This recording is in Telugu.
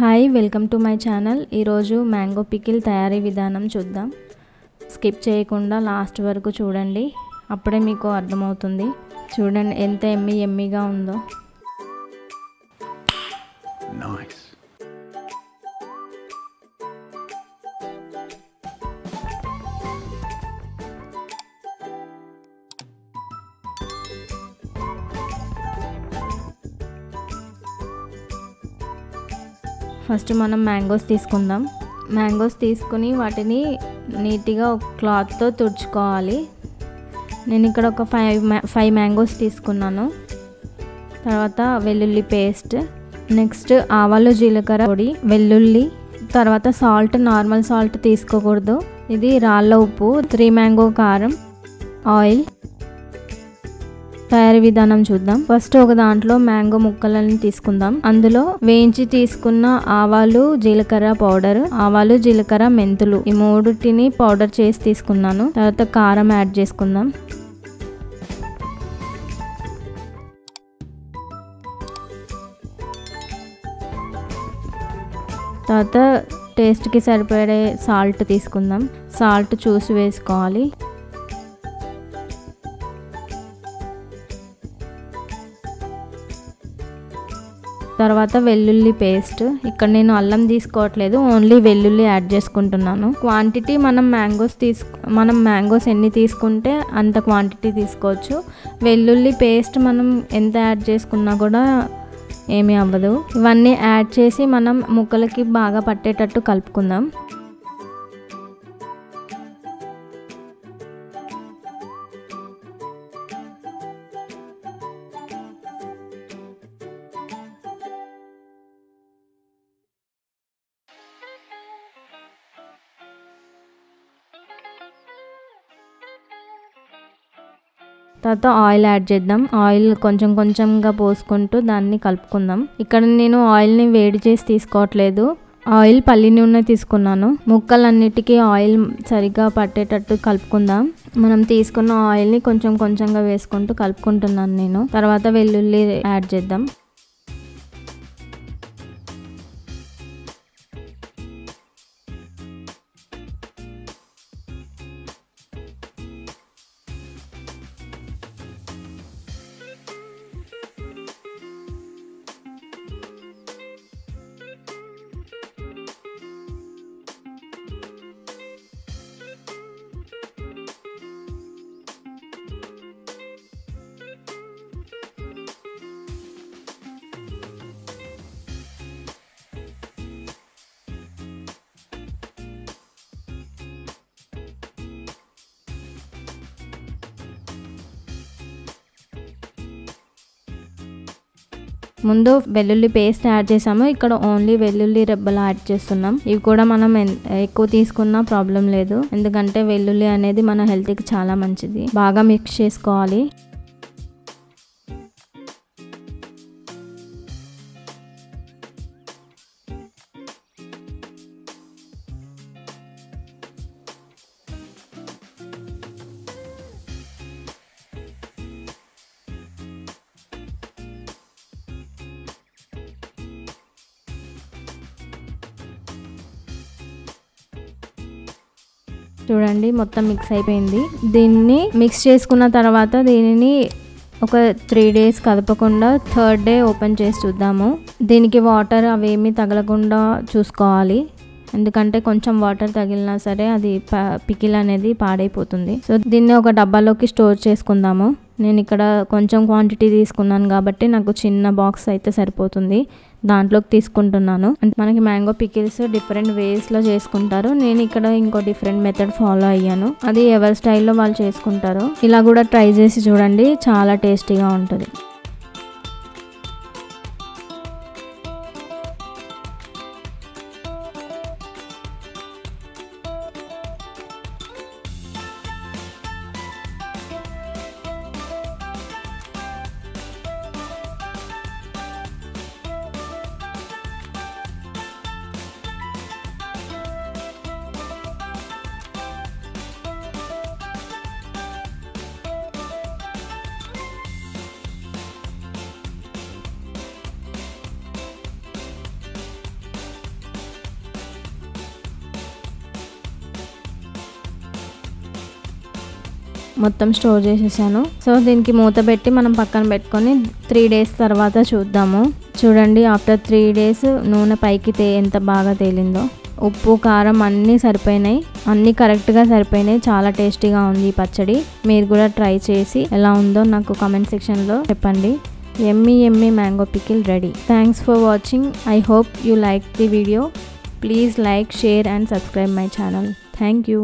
High welcome to my channel mango pickle तयारी विधानम चूद्दाम स्किप चेयकुंडा लास्ट वरकू चूडंडी अप्पुडे मीकु अर्थमवुतुंदी चूडंडी एंत एम्मी एम्मीगा उंदो नाइस ఫస్ట్ మనం మ్యాంగోస్ తీసుకుందాం. మ్యాంగోస్ తీసుకొని వాటిని నీటిగా ఒక క్లాత్ తో తుడుచుకోవాలి. నేను ఇక్కడ ఒక 5 మ్యాంగోస్ తీసుకున్నాను. తర్వాత వెల్లుల్లి పేస్ట్, నెక్స్ట్ ఆవాలు జీలకర్ర పొడి, వెల్లుల్లి, తర్వాత సాల్ట్, నార్మల్ సాల్ట్ తీసుకోకూడదు. ఇది రాళ్ళ ఉప్పు, 3 మ్యాంగో కారం, ఆయిల్. తయారీ విధానం చూద్దాం. ఫస్ట్ ఒక దాంట్లో మ్యాంగో ముక్కలను తీసుకుందాం. అందులో వేయించి తీసుకున్న ఆవాలు, జీలకర్ర పౌడర్, ఆవాలు, జీలకర్ర, మెంతులు ఈ మూడుటిని పౌడర్ చేసి తీసుకున్నాను. తర్వాత కారం యాడ్ చేసుకుందాం. తర్వాత టేస్ట్ కి సరిపడే సాల్ట్ తీసుకుందాం. సాల్ట్ చూసి వేసుకోవాలి. తర్వాత వెల్లుల్లి పేస్ట్. ఇక్కడ నేను అల్లం తీసుకోవట్లేదు, ఓన్లీ వెల్లుల్లి యాడ్ చేసుకుంటున్నాను. క్వాంటిటీ మనం మ్యాంగోస్ ఎన్ని తీసుకుంటే అంత క్వాంటిటీ తీసుకోవచ్చు. వెల్లుల్లి పేస్ట్ మనం ఎంత యాడ్ చేసుకున్నా కూడా ఏమీ అవ్వదు. ఇవన్నీ యాడ్ చేసి మనం ముక్కలకి బాగా పట్టేటట్టు కలుపుకుందాం. తర్వాత ఆయిల్ యాడ్ చేద్దాం. ఆయిల్ కొంచెం కొంచెంగా పోసుకుంటూ దాన్ని కలుపుకుందాం. ఇక్కడ నేను ఆయిల్ని వేడి చేసి తీసుకోవట్లేదు, ఆయిల్ పల్లి నూనె తీసుకున్నాను. ముక్కలన్నిటికీ ఆయిల్ సరిగ్గా పట్టేటట్టు కలుపుకుందాం. మనం తీసుకున్న ఆయిల్ని కొంచెం కొంచెంగా వేసుకుంటూ కలుపుకుంటున్నాను నేను. తర్వాత వెల్లుల్లి యాడ్ చేద్దాం. ముందు వెల్లుల్లి పేస్ట్ యాడ్ చేసాము, ఇక్కడ ఓన్లీ వెల్లుల్లి రెబ్బలు యాడ్ చేస్తున్నాం. ఇవి కూడా మనం ఎక్కువ తీసుకున్నా ప్రాబ్లం లేదు, ఎందుకంటే వెల్లుల్లి అనేది మన హెల్త్కి చాలా మంచిది. బాగా మిక్స్ చేసుకోవాలి. చూడండి మొత్తం మిక్స్ అయిపోయింది. దీన్ని మిక్స్ చేసుకున్న తర్వాత దీనిని ఒక 3 days కదపకుండా థర్డ్ డే ఓపెన్ చేసి చూద్దాము. దీనికి వాటర్ అవేమీ తగలకుండా చూసుకోవాలి, ఎందుకంటే కొంచెం వాటర్ తగిలినా సరే అది పికిల్ అనేది పాడైపోతుంది. సో దీన్ని ఒక డబ్బాలోకి స్టోర్ చేసుకుందాము. నేను ఇక్కడ కొంచెం క్వాంటిటీ తీసుకున్నాను కాబట్టి నాకు చిన్న బాక్స్ అయితే సరిపోతుంది, దాంట్లోకి తీసుకుంటున్నాను. మనకి మ్యాంగో పికిల్స్ డిఫరెంట్ వేస్లో చేసుకుంటారు. నేను ఇక్కడ ఇంకో డిఫరెంట్ మెథడ్ ఫాలో అయ్యాను, అది ఎవరి స్టైల్లో వాళ్ళు చేసుకుంటారు. ఇలా కూడా ట్రై చేసి చూడండి, చాలా టేస్టీగా ఉంటుంది. మొత్తం స్టోర్ చేసేసాను. సో దీనికి మూత పెట్టి మనం పక్కన పెట్టుకొని 3 days తర్వాత చూద్దాము. చూడండి ఆఫ్టర్ 3 days నూనె పైకి ఎంత బాగా తేలిందో. ఉప్పు కారం అన్నీ సరిపోయినాయి, అన్నీ కరెక్ట్గా సరిపోయినాయి. చాలా టేస్టీగా ఉంది ఈ పచ్చడి. మీరు కూడా ట్రై చేసి ఎలా ఉందో నాకు కామెంట్ సెక్షన్లో చెప్పండి. Yummy yummy mango pickle ready. Thanks for watching. I hope you like the video. Please like, share and subscribe my channel. Thank you.